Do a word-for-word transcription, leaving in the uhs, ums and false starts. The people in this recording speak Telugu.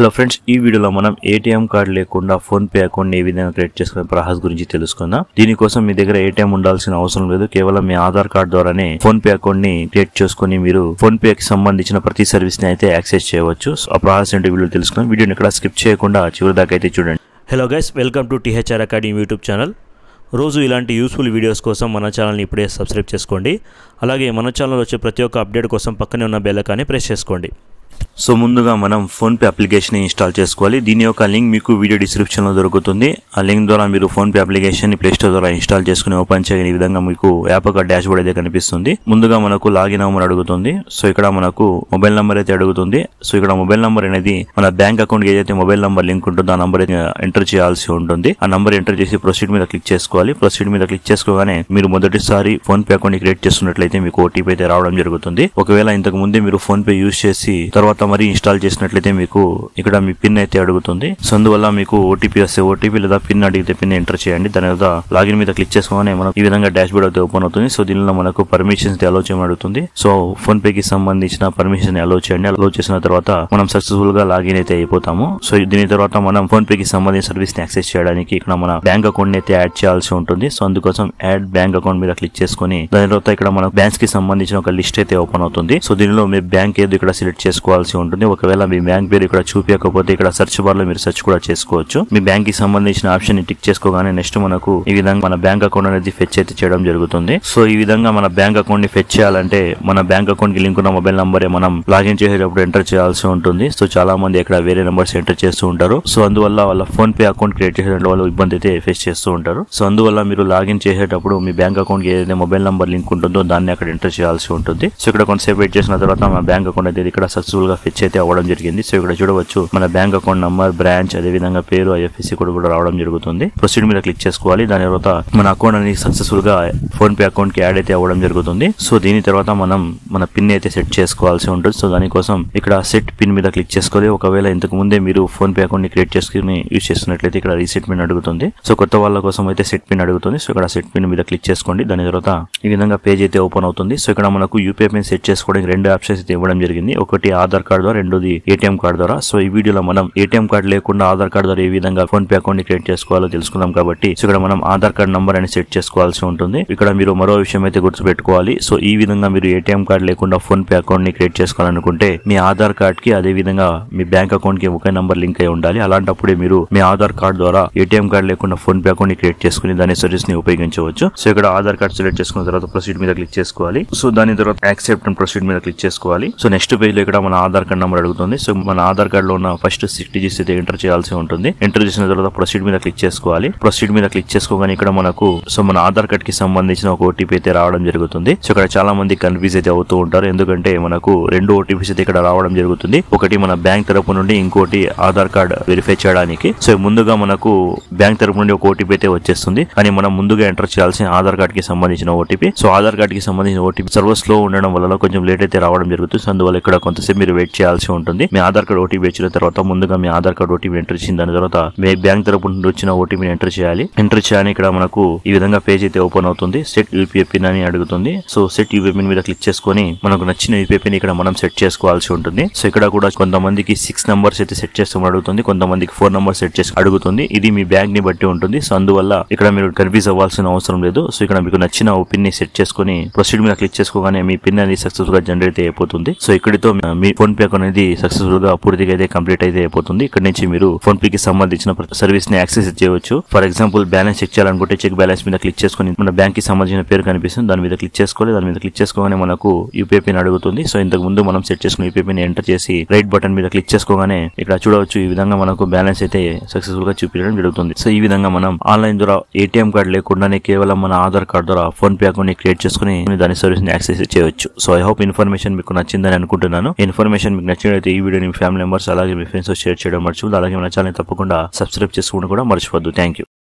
హలో ఫ్రెండ్స్, ఈ వీడియోలో మనం ఏటీఎం కార్డు లేకుండా ఫోన్పే అకౌంట్ ఏ విధంగా క్రియేట్ చేసుకునే ప్రాసెస్ గురించి తెలుసుకుందాం. దీనికోసం మీ దగ్గర ఏటీఎం ఉండాల్సిన అవసరం లేదు. కేవలం మీ ఆధార్ కార్డు ద్వారానే ఫోన్పే అకౌంట్ ని క్రియేట్ చేసుకుని మీరు ఫోన్పే కి సంబంధించిన ప్రతి సర్వీస్ ని అయితే యాక్సెస్ చేయవచ్చు. ఆ ప్రాసెస్ ఏంటో వీడియో తెలుసుకుందాం. వీడియోని ఇక్కడ స్కిప్ చేయకుండా చివరి దాకా అయితే చూడండి. Hello guys, welcome to THR academy YouTube channel. రోజు ఇలాంటి యూస్ఫుల్ వీడియోస్ కోసం మన ఛానల్ని ఇప్పుడే సబ్స్క్రైబ్ చేసుకోండి. అలాగే మన ఛానల్ వచ్చే ప్రతి ఒక్క అప్డేట్ కోసం పక్కనే ఉన్న బెల్ ఐకాన్ని ప్రెస్ చేసుకోండి. సో ముందుగా మనం ఫోన్పే అప్లికేషన్ని ఇన్స్టాల్ చేసుకోవాలి. దీని యొక్క లింక్ మీకు వీడియో డిస్క్రిప్షన్లో దొరుకుతుంది. ఆ లింక్ ద్వారా మీరు ఫోన్పే అప్లికేషన్ని ప్లేస్టోర్ ద్వారా ఇన్స్టాల్ చేసుకుని ఓపెన్ చేయని విధంగా మీకు యాప్ యొక్క డాష్ బోర్డ్ అయితే కనిపిస్తుంది. ముందుగా మనకు లాగిన్ అవ్వమని అడుగుతుంది. సో ఇక్కడ మనకు మొబైల్ నెంబర్ అయితే అడుగుతుంది. సో ఇక్కడ మొబైల్ నెంబర్ అనేది మన బ్యాంక్ అకౌంట్కి ఏదైతే మొబైల్ నెంబర్ లింక్ ఉంటుందో ఆ నెంబర్ ఎంటర్ చేయాల్సి ఉంటుంది. ఆ నెంబర్ ఎంటర్ చేసి ప్రొసీడ్ మీద క్లిక్ చేసుకోవాలి. ప్రొసీడ్ మీద క్లిక్ చేసుకోగానే మీరు మొదటిసారి ఫోన్పే అకౌంట్ క్రియేట్ చేస్తున్నట్లయితే మీకు ఓటీపీ అయితే రావడం జరుగుతుంది. ఒకవేళ ఇంతకు ముందే మీరు ఫోన్పే యూజ్ చేసి తర్వాత మరి ఇన్స్టాల్ చేసినట్లయితే మీకు ఇక్కడ మీ పిన్ అయితే అడుగుతుంది. సో అందువల్ల మీకు ఓటీపీ వస్తే ఓటీపీ లేదా పిన్ అడిగితే పిన్ ఎంటర్ చేయండి. దాని తర్వాత లాగిన్ మీద క్లిక్ చేసుకోగానే మనకు ఈ విధంగా డాష్ బోర్డ్ అయితే ఓపెన్ అవుతుంది. సో దీనిలో మనకు పర్మిషన్స్ అలో చేయమని అడుగుతుంది. సో ఫోన్ పే కి సంబంధించిన పర్మిషన్ అలో చేయండి. అలో చేసిన తర్వాత మనం సక్సెస్ఫుల్ గా లాగిన్ అయితే అయిపోతాము. సో దీని తర్వాత మనం ఫోన్ పే కి సంబంధించిన సర్వీస్ ని యాక్సెస్ చేయడానికి ఇక్కడ మన బ్యాంక్ అకౌంట్ అయితే యాడ్ చేయాల్సి ఉంటుంది. సో అందుకోసం యాడ్ బ్యాంక్ అకౌంట్ మీద క్లిక్ చేసుకుని దాని తర్వాత ఇక్కడ మన బ్యాంక్స్ కి సంబంధించిన ఒక లిస్ట్ అయితే ఓపెన్ అవుతుంది. సో దీనిలో మీ బ్యాంక్ ఏదో ఇక్కడ సెలెక్ట్ చేసుకోవాలి ఉంటుంది. ఒకవేళ మీ బ్యాంక్ పేరు ఇక్కడ చూపించకపోతే ఇక్కడ సెర్చ్ బార్ లో మీరు సెర్చ్ కూడా చేసుకోవచ్చు. మీ బ్యాంక్ కి సంబంధించిన ఆప్షన్ ని టిక్ చేసుకోగానే నెక్స్ట్ మనకు ఈ విధంగా మన బ్యాంక్ అకౌంట్ అనేది ఫెచ్ అయితే చేయడం జరుగుతుంది. సో ఈ విధంగా మన బ్యాంక్ అకౌంట్ ని ఫెచ్ చేయాలంటే మన బ్యాంక్ అకౌంట్ కి లింక్ ఉన్న మొబైల్ నంబరే మనం లాగిన్ చేసేటప్పుడు ఎంటర్ చేయాల్సి ఉంటుంది. సో చాలా మంది ఇక్కడ వేరే నెంబర్స్ ఎంటర్ చేస్తూ ఉంటారు. సో అందువల్ల వాళ్ళ ఫోన్ పే అకౌంట్ క్రియేట్ చేసేటప్పుడు వాళ్ళు ఇబ్బంది అయితే ఫేస్ చేస్తూ ఉంటారు. సో అందువల్ల మీరు లాగిన్ చేసేటప్పుడు మీ బ్యాంక్ అకౌంట్ కి ఏదైతే మొబైల్ నంబర్ లింక్ ఉంటుందో దాన్ని అక్కడ ఎంటర్ చేయాల్సి ఉంటుంది. సో ఇక్కడ కొంతసేపు వెయిట్ చేసిన తర్వాత మన బ్యాంక్ అకౌంట్ అయితే ఇక్కడ సక్సెస్ గా ఫెచ్ అయితే అవ్వడం జరిగింది. సో ఇక్కడ చూడవచ్చు మన బ్యాంక్ అకౌంట్ నంబర్, బ్రాంచ్, అదే విధంగా పేరు, ఐఎఫ్ఎస్సి కోడ్ కూడా రావడం జరుగుతుంది. ప్రొసీడ్ మీద క్లిక్ చేసుకోవాలి. దాని తర్వాత మన అకౌంట్ అనేది సక్సెస్ఫుల్ గా ఫోన్ పే అకౌంట్ కి యాడ్ అయితే అవ్వడం జరుగుతుంది. సో దీని తర్వాత మనం మన పిన్ అయితే సెట్ చేసుకోవాల్సి ఉంటుంది. సో దానికోసం ఇక్కడ సెట్ పిన్ మీద క్లిక్ చేసుకోవాలి. ఒకవేళ ఇంతకు ముందే మీరు ఫోన్ పే అకౌంట్ ని క్రియేట్ చేసుకుని యూజ్ చేస్తున్నట్లయితే ఇక్కడ రీసెట్ పిన్ అడుగుతుంది. సో కొత్త వాళ్ళ కోసం అయితే సెట్ పిన్ అడుగుతుంది. సో ఇక్కడ సెట్ పిన్ మీద క్లిక్ చేసుకోండి. దాని తర్వాత ఈ విధంగా పేజ్ అయితే ఓపెన్ అవుతుంది. సో ఇక్కడ మనకు యూపీఐ పిన్ సెట్ చేసుకోవడానికి రెండు ఆప్షన్స్ అయితే ఇవ్వడం జరిగింది. ఒకటి ఆధార్ కార్డు ద్వారా, రెండోది ఏటీఎం కార్డు ద్వారా. సో ఈ వీడియోలో మనం ఏటీఎం కార్డు లేకుండా ఆధార్ కార్డు ద్వారా ఏ విధంగా ఫోన్ పే అకౌంట్ క్రియేట్ చేసుకోవాలో తెలుసుకుందాం. కాబట్టి సో ఇక్కడ మనం ఆధార్ కార్డు నంబర్ అని సెట్ చేసుకోవాల్సి ఉంటుంది. ఇక్కడ మీరు మరో విషయం అయితే గుర్తుపెట్టుకోవాలి. సో ఈ విధంగా మీరు ఏటీఎం కార్డు లేకుండా ఫోన్ పే అకౌంట్ ని క్రియేట్ చేసుకోవాలనుకుంటే మీ ఆధార్ కార్డ్ కి అదే విధంగా మీ బ్యాంక్ అకౌంట్ కి ఒకే నంబర్ లింక్ అయి ఉండాలి. అలాంటప్పుడే మీరు మీ ఆధార్ కార్డు ద్వారా ఏటీఎం కార్డు లేకుండా ఫోన్ పే అకౌంట్ ని క్రియేట్ చేసుకుని దాని సర్వీస్ ని ఉపయోగించవచ్చు. సో ఇక్కడ ఆధార్ కార్డు సెలెక్ట్ చేసుకున్న తర్వాత ప్రొసీడ్ మీద క్లిక్ చేసుకోవాలి. సో దాని తర్వాత యాక్సెప్ట్ అండ్ ప్రొసీడ్ మీద క్లిక్ చేసుకోవాలి. సో నెక్స్ట్ పేజ్ లో ఇక్కడ మన ఆధార్ కార్డ్ నెంబర్ అడుగుతుంది. సో మన ఆధార్ కార్డు లో ఉన్న ఫస్ట్ సిక్స్ డిజిట్స్ అయితే ఎంటర్ చేయాల్సి ఉంటుంది. ఎంటర్ చేసిన తర్వాత ప్రొసీడ్ మీద క్లిక్ చేసుకోవాలి. ప్రొసీడ్ మీద క్లిక్ చేసుకోగానే ఇక్కడ మనకు సో మన ఆధార్ కార్డ్ కి సంబంధించిన ఒక ఓటీపీ అయితే రావడం జరుగుతుంది. సో ఇక్కడ చాలా మంది కన్ఫ్యూజ్ అయితే అవుతూ ఉంటారు. ఎందుకంటే మనకు రెండు ఓటీపీస్ అయితే ఇక్కడ రావడం జరుగుతుంది. ఒకటి మన బ్యాంక్ తరపు నుండి, ఇంకోటి ఆధార్ కార్డ్ వెరిఫై చేయడానికి. సో ముందుగా మనకు బ్యాంక్ తరపు నుండి ఒక ఓటీపీ అయితే వచ్చేస్తుంది, కానీ మనం ముందుగా ఎంటర్ చేయాల్సిన ఆధార్ కార్డ్ కి సంబంధించిన ఓటీపీ. సో ఆధార్ కార్డ్ కి సంబంధించిన ఓటీపీ సర్వర్ స్లో ఉండడం వల్ల కొంచెం లేట్ అయితే రావడం జరుగుతుంది. సో అందువల్ల ఇక్కడ కొంతసేపు మీరు వెయిట్ చేయాల్సి ఉంటుంది. మీ ఆధార్ కార్డ్ ఓటీపీ వచ్చిన తర్వాత ముందుగా మీ ఆధార్ కార్డ్ ఓటీపీ ఎంటర్ చేసిన దాని తర్వాత మీ బ్యాంక్ తరపు నుండి వచ్చిన ఓటీపీని ఎంటర్ చేయాలి. ఎంటర్ చేయడానికి ఇక్కడ మనకు ఈ విధంగా పేజ్ అయితే ఓపెన్ అవుతుంది. సెట్ యూపీఐ పిన్ అని అడుగుతుంది. సో సెట్ యూపీఐ పిన్ మీద క్లిక్ చేసుకుని మనకు నచ్చిన యూపీఐ పిన్ ఇక్కడ మనం సెట్ చేసుకోవాల్సి ఉంటుంది. సో ఇక్కడ కూడా కొంతమందికి సిక్స్ నంబర్స్ అయితే సెట్ చేస్తామని అడుగుతుంది, కొంతమందికి ఫోర్ నంబర్స్ సెట్ చేసి అడుగుతుంది. ఇది మీ బ్యాంక్ ని బట్టి ఉంటుంది. సో అందువల్ల ఇక్కడ మీరు కన్ఫ్యూజ్ అవ్వాల్సిన అవసరం లేదు. సో ఇక్కడ మీకు నచ్చిన ఓ పిన్ ని సెట్ చేసుకుని ప్రొసీడ్ మీద క్లిక్ చేసుకోగానే మీ పిన్ అనేది సక్సెస్ గా జనరేట్ అయిపోతుంది. సో ఇక్కడితో మీ ఫోన్ పే అకౌంట్ అనేది సక్సెస్ఫుల్ గా పూర్తిగా అయితే కంప్లీట్ అయితే అయిపోతుంది. ఇక్కడ నుంచి మీరు ఫోన్ పే కి సంబంధించిన సర్వీస్ ని యాక్సెస్ చేయవచ్చు. ఫర్ ఎగ్జాంపుల్ బ్యాలెన్స్ చెక్ చేయాలనుకుంటే చెక్ బ్యాలెన్స్ మీద క్లిక్ చేసుకుని మన బ్యాంక్ కి సంబంధించిన పేరు కనిపిస్తుంది, దాని మీద క్లిక్ చేసుకోవాలి. దాని మీద క్లిక్ చేసుకోగానే మనకు యూపీఐ పిన్ అడుగుతుంది. సో ఇంతకు ముందు మనం సెట్ చేసుకుని యూపీఐ పిన్ ఎంటర్ చేసి రైట్ బటన్ మీద క్లిక్ చేసుకోగానే ఇక్కడ చూడవచ్చు ఈ విధంగా మనకు బ్యాలెన్స్ అయితే సక్సెస్ఫుల్ గా చూపించడం జరుగుతుంది. సో ఈ విధంగా మనం ఆన్లైన్ ద్వారా ఏటీఎం కార్డు లేకుండానే కేవలం మన ఆధార్ కార్డు ద్వారా ఫోన్ పే అకౌంట్ ని క్రియేట్ చేసుకుని దాని సర్వీస్ ని యాక్సెస్ చేయవచ్చు. సో ఐ హోప్ ఇన్ఫర్మేషన్ మీకు నచ్చిందని అనుకుంటున్నాను. ఇన్ఫర్మేషన్ మీకు నచ్చినట్లయితే ఈ వీడియోని మీ ఫ్యామిలీ మెంబర్స్ అలాగే మీ ఫ్రెండ్స్ షేర్ చేయడం మర్చిపోదు. అలాగే మన ఛానల్ తప్పకుండా సబ్స్క్రైబ్ చేసుకోవడం కూడా మర్చిపోద్దు. Thank you.